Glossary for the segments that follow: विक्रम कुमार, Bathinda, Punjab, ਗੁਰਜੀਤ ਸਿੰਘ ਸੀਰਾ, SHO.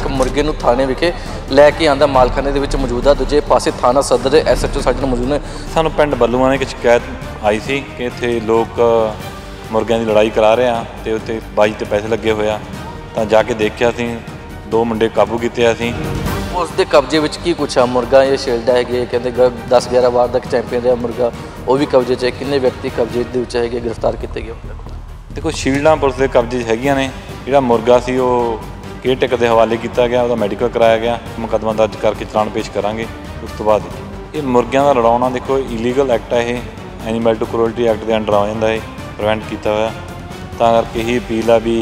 एक मुर्गे नूं थाने विखे लैके आंदा मालखाने दे विच मौजूद है। दूजे पासे थाना सदर SHO साडे नाल मौजूद ने। सानूं पिंड बलूआं ने एक शिकायत आई सी कि इत्थे लोग मुर्गियां दी लड़ाई करा रहे हैं ते उत्ते बाजी ते पैसे लगे होए आ, तां जाके देखिया सी दो मुंडे काबू कीते आ सी। उसदे कब्जे विच की कुछ आ मुर्गा या शिल्ड हैगे, कहंदे 10-11 वार दा चैंपीयन रहा मुर्गा, वो भी कब्जे च है। किन्ने व्यक्ति कब्जे दे विच हैगे गिरफ्तार कीते गए? देखो शील्डां पुलिस के कब्जे हैगियां ने। जिहड़ा मुर्गा सी वो केयरटेकर के हवाले किया गया, उसका मैडिकल कराया गया, मुकदमा दर्ज करके चलान पेश करांगे। उस तो बाद ये मुर्गियां दा लड़ाउणा देखो इलीगल एक्ट है, ये एनीमल टू क्रूरल्टी एक्ट के अंडर आ जाता है, प्रिवेंट किया हुआ। तां करके ही अपील है भी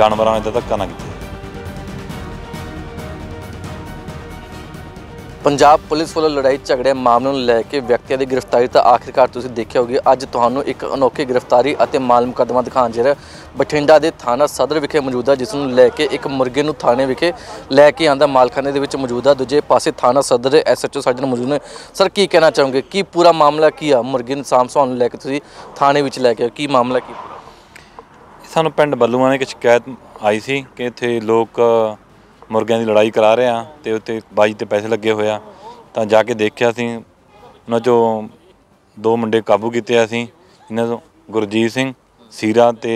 जानवरों ने धक्का ना किया। पंजाब पुलिस वालों लड़ाई झगड़े मामले में लैके व्यक्तियों की गिरफ्तारी तो आखिरकार तुसीं देखिया होगी। अज तुहानूं एक अनोखी गिरफ्तारी और माल मुकदमा दिखाउण जा रहे बठिंडा के थाना सदर विखे मौजूद है, जिसनूं लैके एक मुर्गे नूं थाने विखे लैके आंदा मालखाने दे विच मौजूद है। दूजे पासे थाना सदर SHO साडे नाल मौजूद ने। सर की कहना चाहोगे कि पूरा मामला की आ, मुर्गे नूं साम संभाल लैके तुसीं थाने विच लैके आओ, की मामला की? सानूं पिंड बलूआं ने एक शिकायत आई सी कि इत्थे लोग ਮੁਰਗਿਆਂ ਦੀ ਲੜਾਈ ਕਰਾ ਰਹੇ ਆ ਤੇ ਉੱਤੇ ਬਾਜੀ ਤੇ ਪੈਸੇ ਲੱਗੇ ਹੋਏ ਆ, ਤਾਂ ਜਾ ਕੇ ਦੇਖਿਆ ਸੀ ਉਹਨਾਂ ਚੋਂ ਦੋ ਮੁੰਡੇ ਕਾਬੂ ਕੀਤੇ ਆ ਸੀ। ਇਹਨਾਂ ਤੋਂ ਗੁਰਜੀਤ ਸਿੰਘ ਸੀਰਾ ਤੇ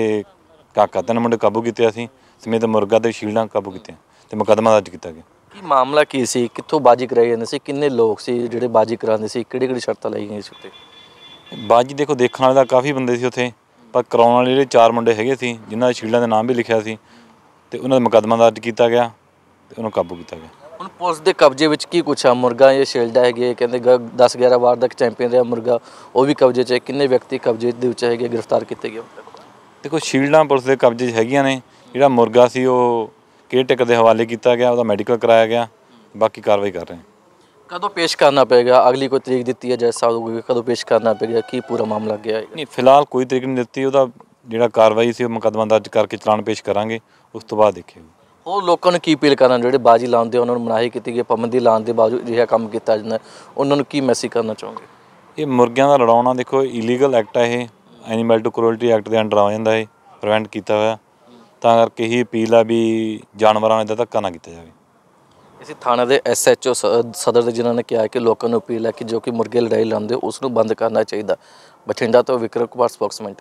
ਕਾਕਾ 3 ਮੁੰਡੇ ਕਾਬੂ ਕੀਤੇ ਆ ਸੀ, ਸਮੇਤ ਮੁਰਗਾ ਤੇ ਸ਼ੀਲਾਂ ਕਾਬੂ ਕੀਤੇ ਤੇ ਮੁਕੱਦਮਾ ਦਰਜ ਕੀਤਾ ਗਿਆ। ਕੀ ਮਾਮਲਾ ਕੀ ਸੀ, ਕਿੱਥੋਂ ਬਾਜੀ ਕਰਾਈ ਜਾਂਦੇ ਸੀ, ਕਿੰਨੇ ਲੋਕ ਸੀ ਜਿਹੜੇ ਬਾਜੀ ਕਰਾਉਂਦੇ ਸੀ, ਕਿਹੜੀ ਕਿਹੜੀ ਸ਼ਰਤਾਂ ਲਾਈ ਗਈਆਂ ਸੀ ਉੱਤੇ ਬਾਜੀ? ਦੇਖੋ ਦੇਖਣ ਵਾਲੇ ਤਾਂ ਕਾਫੀ ਬੰਦੇ ਸੀ ਉੱਥੇ, ਪਰ ਕਰਾਉਣ ਵਾਲੇ ਜਿਹੜੇ 4 ਮੁੰਡੇ ਹੈਗੇ ਸੀ ਜਿਨ੍ਹਾਂ ਦੇ ਸ਼ੀਲਾਂ ਦੇ ਨਾਮ ਵੀ ਲਿਖਿਆ ਸੀ ਤੇ ਉਹਨਾਂ ਦਾ ਮੁਕੱਦਮਾ ਦਰਜ ਕੀਤਾ ਗਿਆ। उन्होंने काबू किया गया। हम पुलिस के कब्जे में की कुछ आ मुर्गा या शिल्ड हैगे, कहते 10-11 वार दा चैंपीयन रहा मुर्गा, वो भी कब्जे है। किन्ने व्यक्ति कब्जे है गिरफ्तार किए गए? देखो शील्डां पुलिस के कब्जे हैगियां ने। जिहड़ा मुर्गा सी वो केयरटेकर के हवाले किया गया, उसका मैडिकल कराया गया, बाकी कार्रवाई कर रहे हैं। कदों पेश करना पेगा, अगली कोई तरीक दी है जज साहब को, कदों पेश करना पेगा, की पूरा मामला गया है? नहीं फिलहाल कोई तरीक नहीं दी, उसका जिहड़ा कार्रवाई सी मुकदमा दर्ज करके चलान पेश करांगे, उस तो बाद देखिए। और लोगों ने की अपील करना, जो बाजी लाने उन्होंने मनाही की गई, पाबंदी लाने के बावजूद यह काम किया जाता है, उन्होंने की मैसेज करना चाहोगे? ये मुर्गियां का लड़ाउणा देखो इलीगल एक्ट है, ये एनीमल टू क्रूरल्टी एक्ट के अंडर आ जाता है, प्रिवेंट किया हुआ। तां करके ही अपील है भी जानवरों ने धक्का ना किया जाए। इसी थाना के SHO सदर के जिन्होंने कहा कि लोगों को अपील है कि जो कि मुर्गे लड़ाई लाते उसनों बंद करना चाहिए। बठिंडा तो विक्रम कुमार स्पोक्समैन।